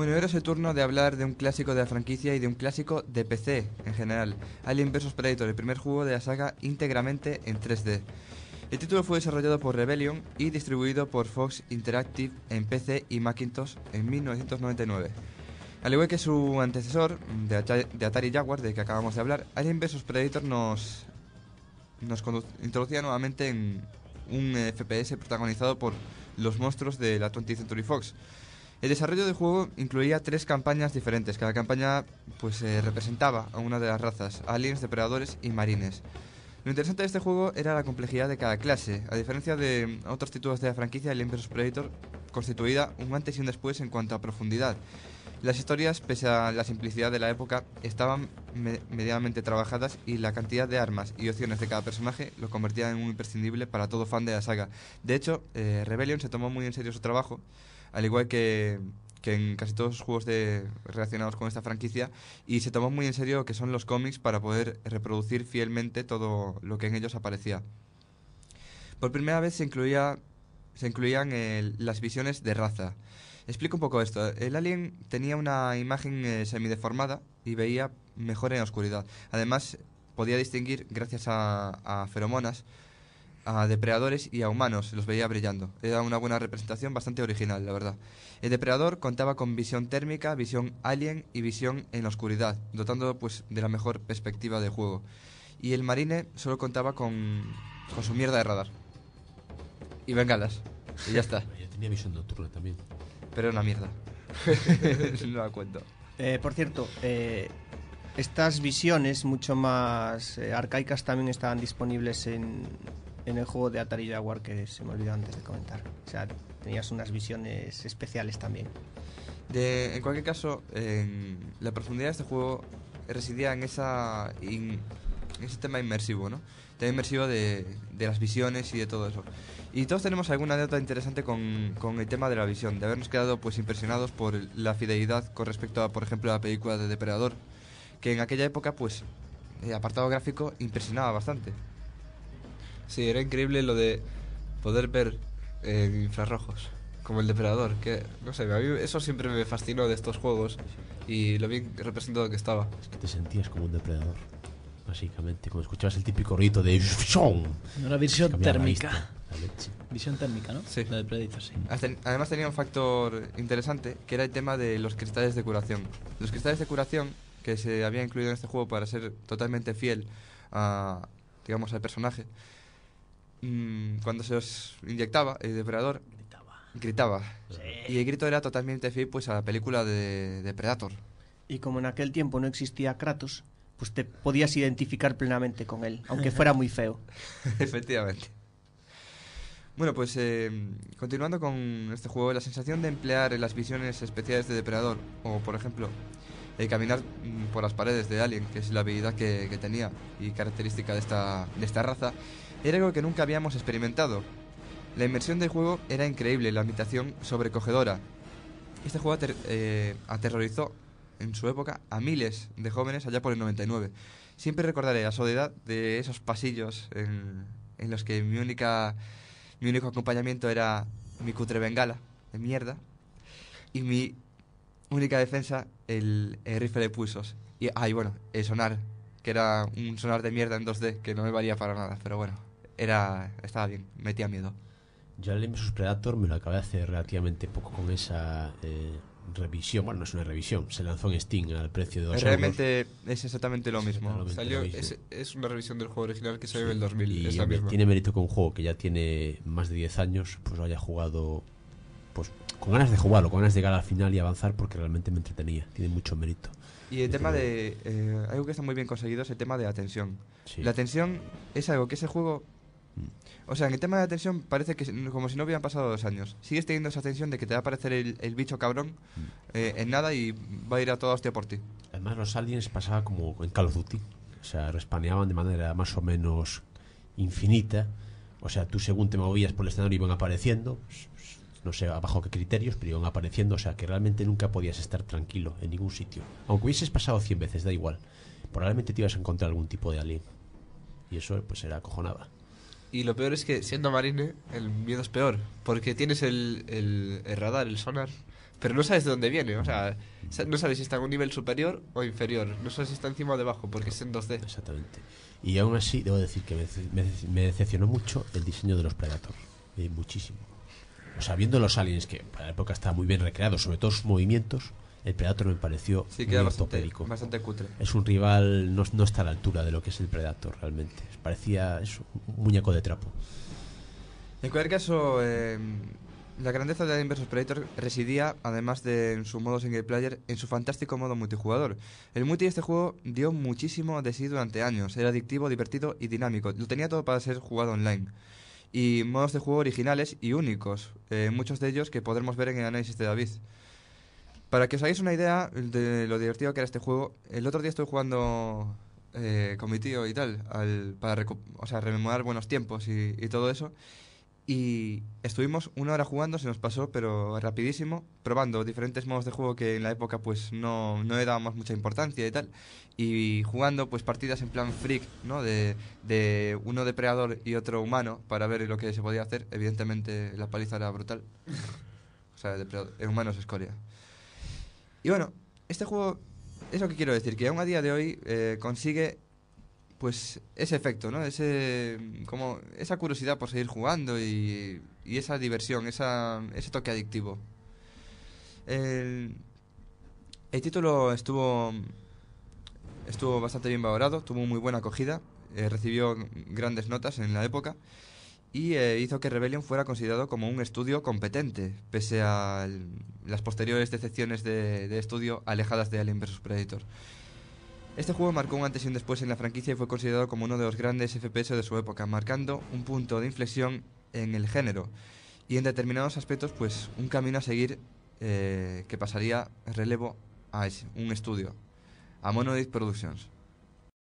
Bueno, ahora es el turno de hablar de un clásico de la franquicia y de un clásico de PC en general. Aliens Vs Predator, el primer juego de la saga íntegramente en 3D. El título fue desarrollado por Rebellion y distribuido por Fox Interactive en PC y Macintosh en 1999. Al igual que su antecesor, de Atari Jaguar, del que acabamos de hablar, Aliens Vs Predator nos introducía nuevamente en un FPS protagonizado por los monstruos de la 20th Century Fox. El desarrollo del juego incluía 3 campañas diferentes. Cada campaña representaba a una de las razas: aliens, depredadores y marines. Lo interesante de este juego era la complejidad de cada clase. A diferencia de otros títulos de la franquicia, Aliens vs Predator constituía un antes y un después en cuanto a profundidad. Las historias, pese a la simplicidad de la época, estaban medianamente trabajadas, y la cantidad de armas y opciones de cada personaje lo convertía en un imprescindible para todo fan de la saga. De hecho, Rebellion se tomó muy en serio su trabajo, al igual que en casi todos los juegos relacionados con esta franquicia, y se tomó muy en serio lo que son los cómics para poder reproducir fielmente todo lo que en ellos aparecía. Por primera vez se incluían las visiones de raza. Explico un poco esto. El alien tenía una imagen semideformada y veía mejor en la oscuridad. Además, podía distinguir, gracias a feromonas, a depredadores y a humanos. Los veía brillando. Era una buena representación, bastante original, la verdad. El depredador contaba con visión térmica, visión alien y visión en la oscuridad, dotando de la mejor perspectiva del juego. Y el marine solo contaba con su mierda de radar y bengalas, y ya está. Yo tenía visión nocturna también, pero era una mierda. No la cuento. Por cierto, estas visiones mucho más arcaicas también estaban disponibles en el juego de Atari Jaguar, que se me olvidó antes de comentar. O sea, tenías unas visiones especiales también. En cualquier caso, la profundidad de este juego residía en ese tema inmersivo, ¿no? Tema inmersivo de las visiones y de todo eso. Y todos tenemos alguna anécdota interesante con el tema de la visión, de habernos quedado impresionados por la fidelidad con respecto a, por ejemplo, la película de Depredador, que en aquella época, el apartado gráfico impresionaba bastante. Sí, era increíble lo de poder ver infrarrojos, como el Depredador, que, no sé, a mí eso siempre me fascinó de estos juegos y lo bien representado que estaba. Es que te sentías como un depredador, básicamente, cuando escuchabas el típico ruido de... Una visión térmica. Visión térmica, ¿no? Sí. La de Predator, sí. Además tenía un factor interesante, que era el tema de los cristales de curación. Los cristales de curación, que se había incluido en este juego para ser totalmente fiel a, digamos, al personaje, cuando se los inyectaba, el depredador gritaba. Sí. Y el grito era totalmente fiel a la película de Predator. Y como en aquel tiempo no existía Kratos, te podías identificar plenamente con él, aunque fuera muy feo. Efectivamente. Bueno, continuando con este juego, la sensación de emplear las visiones especiales de Depredador, o por ejemplo caminar por las paredes de Alien, que es la habilidad que tenía y característica de esta raza, era algo que nunca habíamos experimentado. La inmersión del juego era increíble, la ambientación sobrecogedora. Este juego aterrorizó en su época a miles de jóvenes allá por el 99. Siempre recordaré la soledad de esos pasillos en los que mi único acompañamiento era mi cutre bengala de mierda y mi única defensa, el rifle de pulsos. Y el sonar, que era un sonar de mierda en 2D, que no me valía para nada, pero bueno, estaba bien, metía miedo. Yo al Aliens vs Predator me lo acabé de hacer relativamente poco con esa revisión. Bueno, no es una revisión, se lanzó en Steam al precio de 2 euros. Realmente es exactamente lo mismo. Es una revisión del juego original que salió en el 2000. Y tiene mérito que un juego que ya tiene más de 10 años, lo haya jugado con ganas de jugarlo, con ganas de llegar al final y avanzar, porque realmente me entretenía. Tiene mucho mérito. Y el tema de... algo que está muy bien conseguido es el tema de la tensión. Sí. La tensión es algo que ese juego... O sea, en el tema de la tensión parece que como si no hubieran pasado 2 años. Sigues teniendo esa tensión de que te va a aparecer el bicho cabrón en nada y va a ir a toda hostia por ti. Además, los aliens pasaba como en Call of Duty. O sea, respaneaban de manera más o menos infinita. O sea, tú según te movías por el escenario iban apareciendo. No sé bajo qué criterios, pero iban apareciendo. O sea, que realmente nunca podías estar tranquilo en ningún sitio. Aunque hubieses pasado 100 veces, da igual, probablemente te ibas a encontrar algún tipo de alien. Y eso era acojonada. Y lo peor es que siendo marine el miedo es peor, porque tienes el radar, el sonar, Pero no sabes de dónde viene, o sea, no sabes si está en un nivel superior o inferior, no sabes si está encima o debajo, porque es en 2D. Exactamente. Y aún así, debo decir que me decepcionó mucho el diseño de los Predators, muchísimo. O sea, viendo los aliens, que para la época estaba muy bien recreado, sobre todo sus movimientos, el Predator me pareció muy ortopédico. Bastante cutre. Es un rival, no está a la altura de lo que es el Predator realmente. Parecía eso, un muñeco de trapo. En cualquier caso, la grandeza de Aliens vs Predator residía, además de en su modo single player, en su fantástico modo multijugador. El multi de este juego dio muchísimo de sí durante años. Era adictivo, divertido y dinámico. Lo tenía todo para ser jugado online. Y modos de juego originales y únicos, muchos de ellos que podremos ver en el análisis de David. Para que os hagáis una idea de lo divertido que era este juego, el otro día estuve jugando con mi tío y tal, para rememorar buenos tiempos y todo eso. Y estuvimos una hora jugando, se nos pasó, pero rapidísimo, probando diferentes modos de juego que en la época pues no le dábamos mucha importancia y tal. Y jugando pues partidas en plan freak, ¿no? De uno depredador y otro humano, para ver lo que se podía hacer. Evidentemente la paliza era brutal. O sea, el humano es escoria. Y bueno, este juego, es lo que quiero decir, que aún a día de hoy consigue... pues ese efecto, ¿no? Esa curiosidad por seguir jugando y esa diversión, ese toque adictivo. El título estuvo bastante bien valorado, tuvo muy buena acogida, recibió grandes notas en la época y hizo que Rebellion fuera considerado como un estudio competente, pese a las posteriores decepciones de estudio alejadas de Alien vs Predator. Este juego marcó un antes y un después en la franquicia y fue considerado como uno de los grandes FPS de su época, marcando un punto de inflexión en el género y en determinados aspectos pues un camino a seguir que pasaría relevo a un estudio, a Monolith Productions.